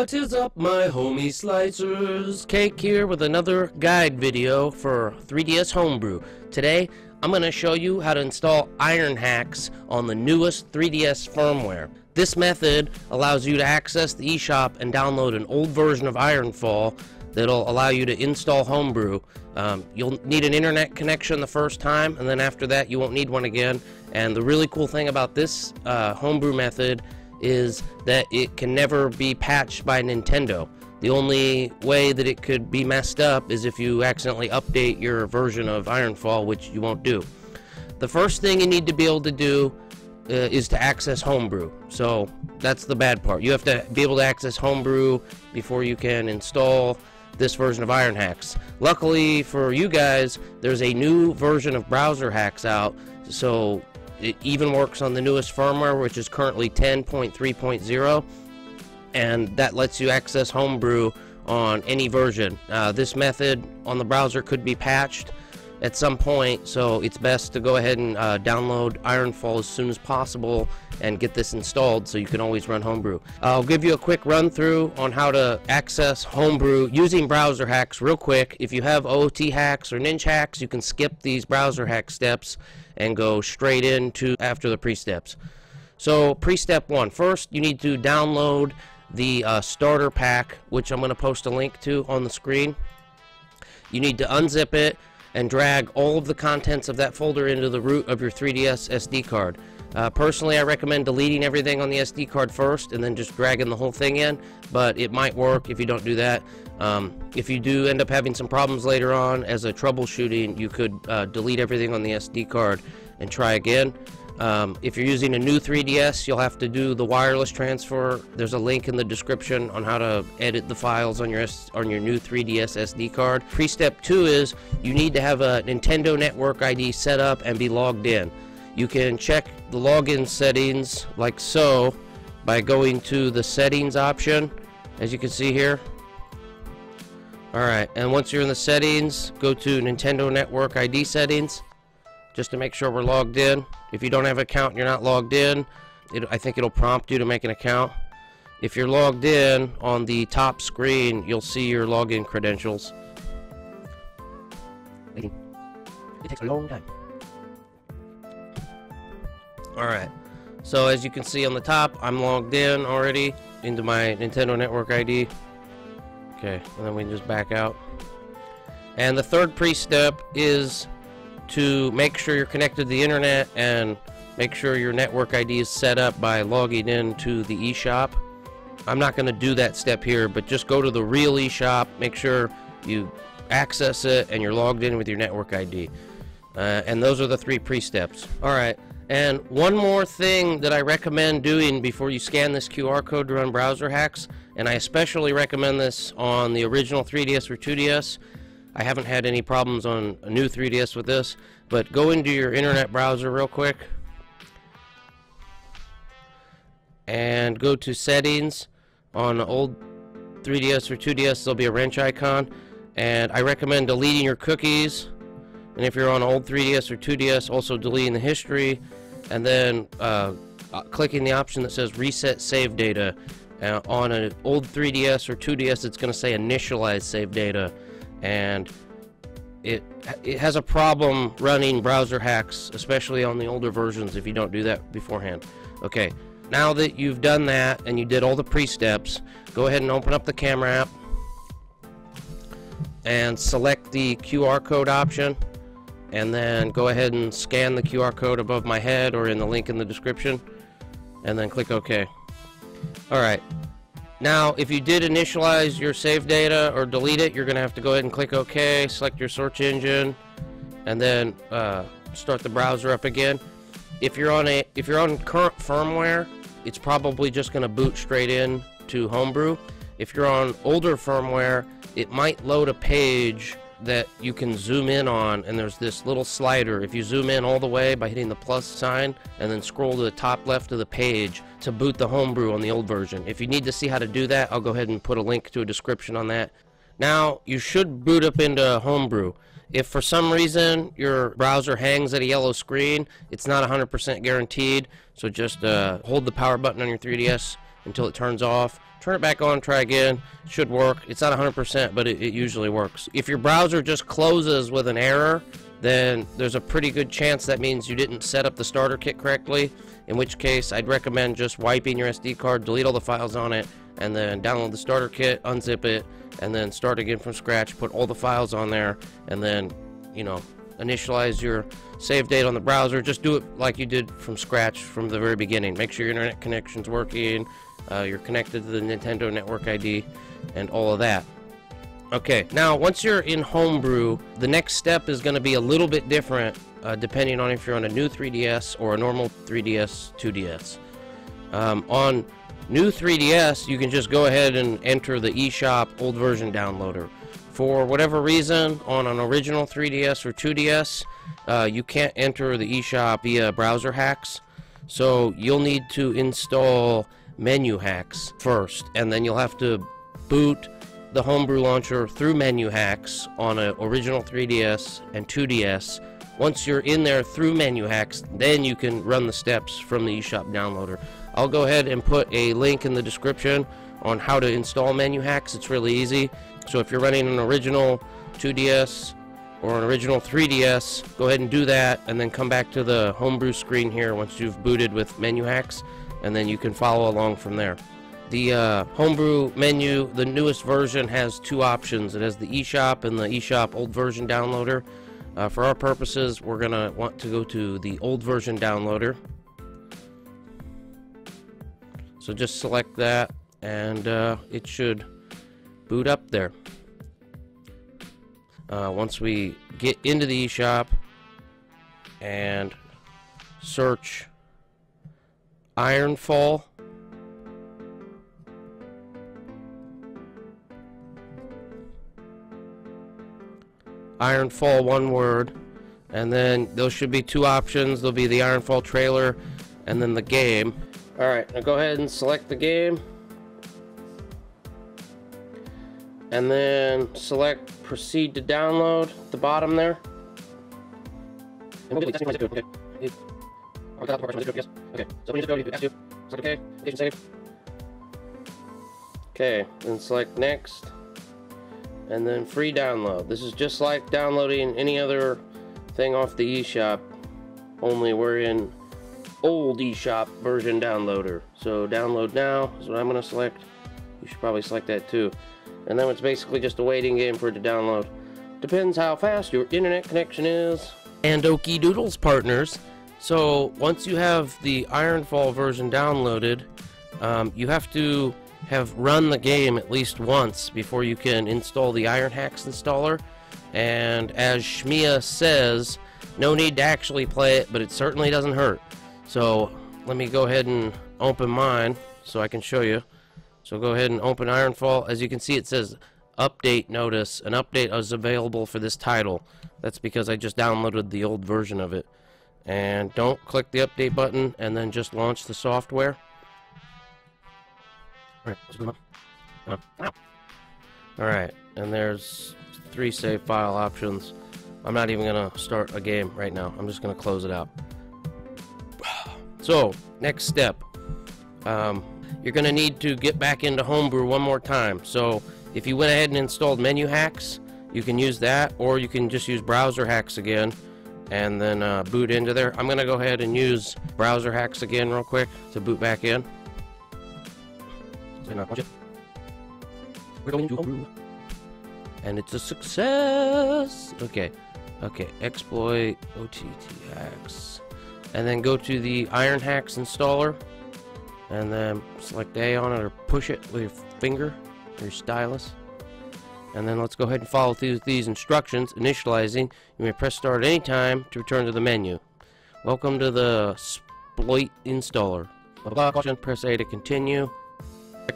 What is up, my homie slicers? Cake here with another guide video for 3DS Homebrew. Today, I'm going to show you how to install Iron Hacks on the newest 3DS firmware. This method allows you to access the eShop and download an old version of Ironfall that'll allow you to install Homebrew. You'll need an internet connection the first time, and then after that you won't need one again. And the really cool thing about this Homebrew method is that it can never be patched by Nintendo. The only way that it could be messed up is if you accidentally update your version of Ironfall, which you won't do. The first thing you need to be able to do is to access Homebrew. So that's the bad part. You have to be able to access Homebrew before you can install this version of Iron Hacks. Luckily for you guys, there's a new version of Browser Hacks out, so it even works on the newest firmware, which is currently 10.3.0, and that lets you access Homebrew on any version. This method on the browser could be patched at some point, so it's best to go ahead and download Ironfall as soon as possible and get this installed so you can always run Homebrew. I'll give you a quick run through on how to access Homebrew using Browser Hacks real quick. If you have OOT hacks or Ninja hacks, you can skip these Browser Hack steps and go straight into after the pre-steps. So pre-step one, first you need to download the starter pack, which I'm going to post a link to on the screen. You need to unzip it and drag all of the contents of that folder into the root of your 3DS SD card. Personally, I recommend deleting everything on the SD card first and then just dragging the whole thing in, but it might work if you don't do that. If you do end up having some problems later on as a troubleshooting, you could delete everything on the SD card and try again. If you're using a new 3DS, you'll have to do the wireless transfer. There's a link in the description on how to edit the files on your new 3DS SD card. Pre-step 2 is you need to have a Nintendo Network ID set up and be logged in. You can check the login settings like so by going to the settings option, as you can see here. Alright, and once you're in the settings, go to Nintendo Network ID settings, just to make sure we're logged in. If you don't have an account and you're not logged in, I think it'll prompt you to make an account. If you're logged in, on the top screen you'll see your login credentials. It takes a long time. Alright, so as you can see on the top, I'm logged in already into my Nintendo Network ID. Okay, and then we can just back out. And the third pre-step is to make sure you're connected to the internet and make sure your network ID is set up by logging into the eShop. I'm not going to do that step here, but just go to the real eShop, make sure you access it and you're logged in with your network ID. And those are the three pre-steps. Alright, and one more thing that I recommend doing before you scan this QR code to run Browser Hacks, and I especially recommend this on the original 3DS or 2DS. I haven't had any problems on a new 3DS with this, but go into your internet browser real quick and go to settings. On old 3DS or 2DS there'll be a wrench icon, and I recommend deleting your cookies, and if you're on old 3DS or 2DS, also deleting the history, and then clicking the option that says reset save data. On an old 3DS or 2DS it's going to say initialize save data, and it has a problem running Browser Hacks, especially on the older versions, if you don't do that beforehand. Okay, now that you've done that and you did all the pre-steps, go ahead and open up the camera app and select the QR code option, and then go ahead and scan the QR code above my head or in the link in the description, and then click OK. Alright, now, if you did initialize your save data or delete it, you're going to have to go ahead and click OK, select your search engine, and then start the browser up again. If you're on current firmware, it's probably just going to boot straight in to Homebrew. If you're on older firmware, it might load a page that you can zoom in on, and there's this little slider. If you zoom in all the way by hitting the plus sign and then scroll to the top left of the page to boot the Homebrew on the old version. If you need to see how to do that, I'll go ahead and put a link to a description on that. Now you should boot up into Homebrew. If for some reason your browser hangs at a yellow screen, it's not 100% guaranteed, so just hold the power button on your 3DS until it turns off turn it back on, try again, should work. It's not 100%, but it usually works. If your browser just closes with an error, then there's a pretty good chance that means you didn't set up the starter kit correctly, in which case I'd recommend just wiping your SD card, delete all the files on it, and then download the starter kit, unzip it, and then start again from scratch, put all the files on there, and then, you know, initialize your save date on the browser. Just do it like you did from scratch from the very beginning. Make sure your internet connection's working, you're connected to the Nintendo Network ID, and all of that. Okay, now once you're in Homebrew, the next step is going to be a little bit different depending on if you're on a new 3DS or a normal 3DS, 2DS. On new 3DS, you can just go ahead and enter the eShop old version downloader. For whatever reason, on an original 3DS or 2DS, you can't enter the eShop via browser hacks, so you'll need to install menu hacks first, and then you'll have to boot the Homebrew launcher through menu hacks on an original 3DS and 2DS. Once you're in there through menu hacks, then you can run the steps from the eShop downloader. I'll go ahead and put a link in the description on how to install menu hacks. It's really easy. So if you're running an original 2DS or an original 3DS, go ahead and do that, and then come back to the Homebrew screen here once you've booted with menu hacks, and then you can follow along from there. The Homebrew menu, the newest version, has two options. It has the eShop and the eShop old version downloader. For our purposes, we're going to want to go to the old version downloader. So just select that, and it should boot up there. Once we get into the eShop and search Ironfall, Ironfall, one word, and then those should be two options. There'll be the Ironfall trailer and then the game. Alright, now go ahead and select the game, and then select proceed to download at the bottom there. Okay, then select next, and then free download. This is just like downloading any other thing off the eShop, only we're in old eShop version downloader. So download now is what I'm gonna select. You should probably select that too. And then it's basically just a waiting game for it to download. Depends how fast your internet connection is. And okie doodles, partners. So once you have the Ironfall version downloaded, you have to have run the game at least once before you can install the Iron Hacks installer. And as Shmia says, no need to actually play it, but it certainly doesn't hurt. So let me go ahead and open mine so I can show you. So go ahead and open Ironfall. As you can see, it says update notice. An update is available for this title. That's because I just downloaded the old version of it. And don't click the update button, and then just launch the software. Alright, and there's three save file options. I'm not even gonna start a game right now. I'm just gonna close it out. So next step, you're gonna need to get back into Homebrew one more time. So if you went ahead and installed menu hacks, you can use that, or you can just use browser hacks again and then boot into there. I'm gonna go ahead and use browser hacks again real quick to boot back in. We're going to Homebrew, and it's a success. Okay, exploit OTT hacks, and then go to the Iron Hacks installer, and then select A on it or push it with your finger or your stylus. And then let's go ahead and follow through these instructions. Initializing, you may press start at any time to return to the menu. Welcome to the exploit installer. Press A to continue.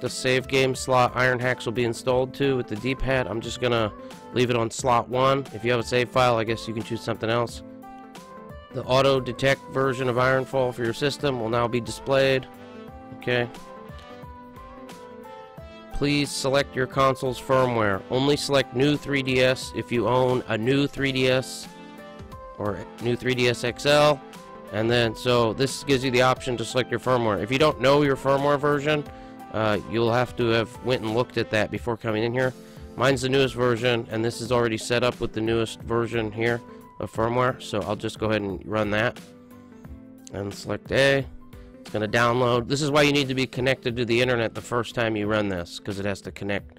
The save game slot Iron Hacks will be installed to with the D-pad. I'm just gonna leave it on slot 1. If you have a save file, I guess you can choose something else. The auto detect version of Ironfall for your system will now be displayed. Okay, please select your console's firmware. Only select new 3DS if you own a new 3DS or new 3DS XL. And then so this gives you the option to select your firmware. If you don't know your firmware version, You'll have to have went and looked at that before coming in here. Mine's the newest version, and this is already set up with the newest version here of firmware, so I'll just go ahead and run that and select A. It's going to download. This is why you need to be connected to the internet the first time you run this, because it has to connect.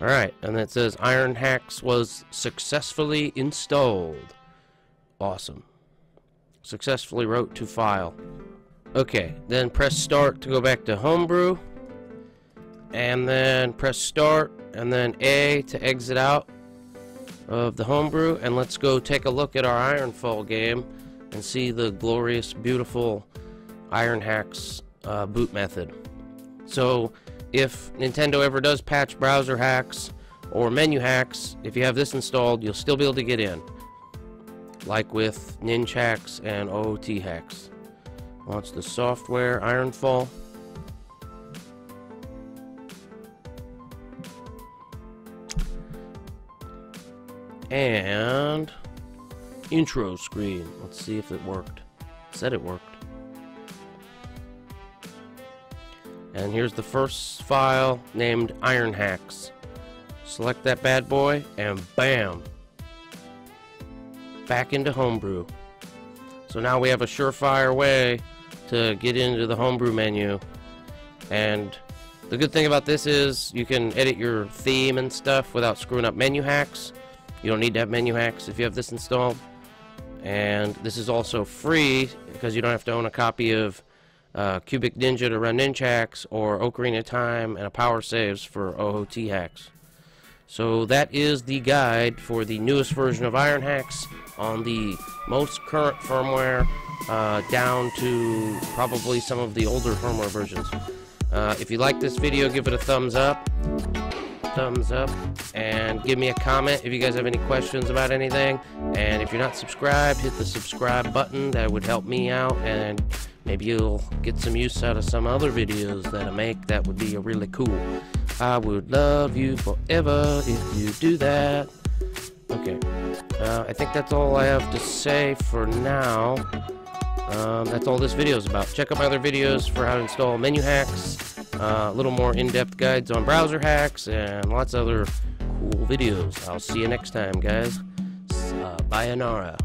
Alright, and it says Iron Hacks was successfully installed. Awesome. Successfully wrote to file. Okay, then press start to go back to homebrew, and then press start and then A to exit out of the homebrew, and let's go take a look at our Ironfall game and see the glorious, beautiful Iron Hacks boot method. So if Nintendo ever does patch browser hacks or menu hacks, if you have this installed, you'll still be able to get in, like with Ninja Hacks and OOT Hacks. Launch the software, Ironfall. And intro screen. Let's see if it worked. It said it worked. And here's the first file named Iron Hacks. Select that bad boy and bam! Back into homebrew. So now we have a surefire way to get into the homebrew menu. And the good thing about this is you can edit your theme and stuff without screwing up menu hacks. You don't need to have menu hacks if you have this installed. And this is also free because you don't have to own a copy of Cubic Ninja to run Ninja Hacks or Ocarina of Time and a Power Saves for OOT Hacks. So that is the guide for the newest version of Iron Hacks on the most current firmware down to probably some of the older firmware versions. If you like this video, give it a thumbs up. And give me a comment if you guys have any questions about anything, and if you're not subscribed, hit the subscribe button. That would help me out, and maybe you'll get some use out of some other videos that I make. That would be really cool. I would love you forever if you do that. Okay, I think that's all I have to say for now. That's all this video is about. Check out my other videos for how to install menu hacks, a little more in-depth guides on browser hacks, and lots of other cool videos. I'll see you next time, guys. Sayonara.